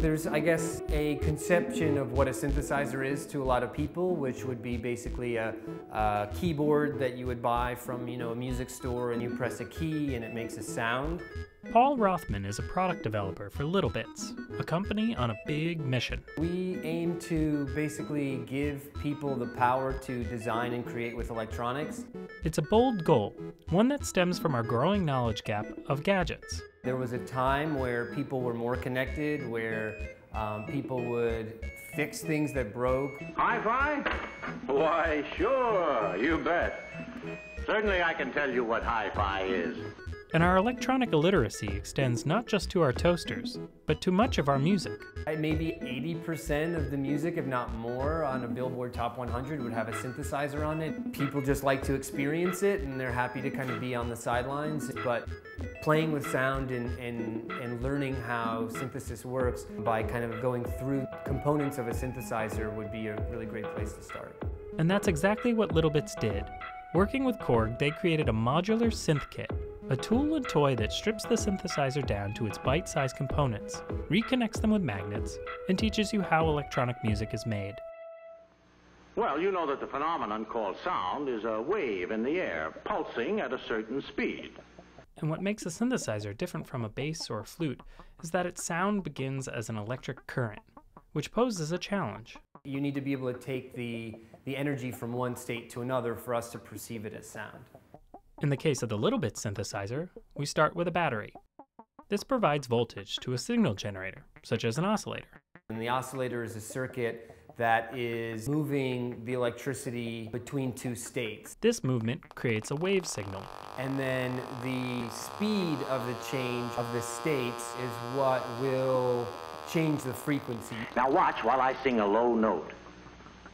There's, I guess, a conception of what a synthesizer is to a lot of people, which would be basically a keyboard that you would buy from, a music store, and you press a key and it makes a sound. Paul Rothman is a product developer for LittleBits, a company on a big mission. We aim to basically give people the power to design and create with electronics. It's a bold goal, one that stems from our growing knowledge gap of gadgets. There was a time where people were more connected, where people would fix things that broke. Hi-fi? Why, sure, you bet. Certainly I can tell you what hi-fi is. And our electronic illiteracy extends not just to our toasters, but to much of our music. Maybe 80% of the music, if not more, on a Billboard Top 100 would have a synthesizer on it. People just like to experience it, and they're happy to kind of be on the sidelines. But playing with sound and learning how synthesis works by kind of going through components of a synthesizer would be a really great place to start. And that's exactly what LittleBits did. Working with Korg, they created a modular synth kit, a tool and toy that strips the synthesizer down to its bite-sized components, reconnects them with magnets, and teaches you how electronic music is made. Well, you know that the phenomenon called sound is a wave in the air, pulsing at a certain speed. And what makes a synthesizer different from a bass or a flute is that its sound begins as an electric current, which poses a challenge. You need to be able to take the energy from one state to another for us to perceive it as sound. In the case of the LittleBits synthesizer, we start with a battery. This provides voltage to a signal generator, such as an oscillator. And the oscillator is a circuit that is moving the electricity between two states. This movement creates a wave signal. And then the speed of the change of the states is what will change the frequency. Now watch while I sing a low note.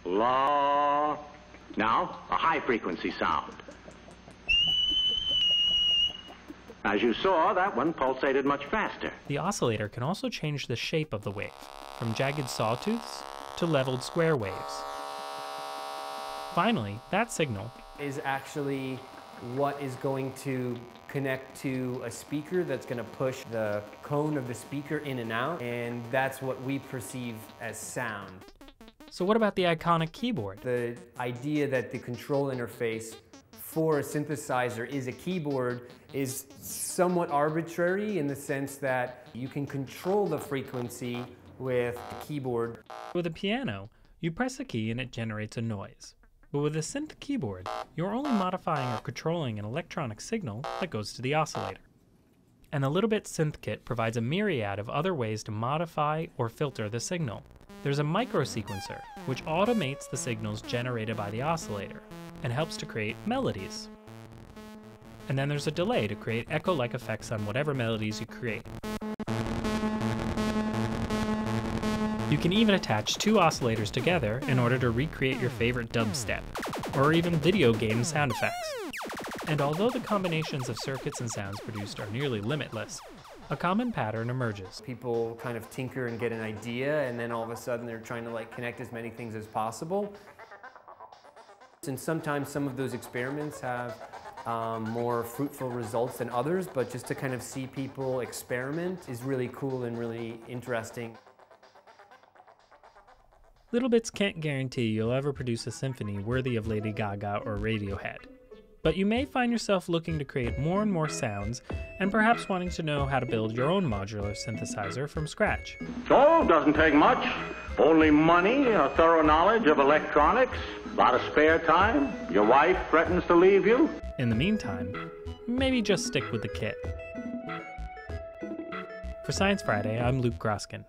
La. Now, a high frequency sound. As you saw, that one pulsated much faster. The oscillator can also change the shape of the wave, from jagged sawtooths to leveled square waves. Finally, that signal is actually what is going to connect to a speaker that's going to push the cone of the speaker in and out, and that's what we perceive as sound. So what about the iconic keyboard? The idea that the control interface for a synthesizer is a keyboard is somewhat arbitrary in the sense that you can control the frequency with a keyboard. With a piano, you press a key and it generates a noise. But with a synth keyboard, you're only modifying or controlling an electronic signal that goes to the oscillator. And the LittleBits synth kit provides a myriad of other ways to modify or filter the signal. There's a microsequencer, which automates the signals generated by the oscillator and helps to create melodies. And then there's a delay to create echo-like effects on whatever melodies you create. You can even attach two oscillators together in order to recreate your favorite dubstep, or even video game sound effects. And although the combinations of circuits and sounds produced are nearly limitless, a common pattern emerges. People kind of tinker and get an idea, and then all of a sudden they're trying to connect as many things as possible. And sometimes some of those experiments have more fruitful results than others, but just to kind of see people experiment is really cool and really interesting. LittleBits can't guarantee you'll ever produce a symphony worthy of Lady Gaga or Radiohead, but you may find yourself looking to create more and more sounds and perhaps wanting to know how to build your own modular synthesizer from scratch. Oh, doesn't take much. Only money, a thorough knowledge of electronics, a lot of spare time, your wife threatens to leave you. In the meantime, maybe just stick with the kit. For Science Friday, I'm Luke Groskin.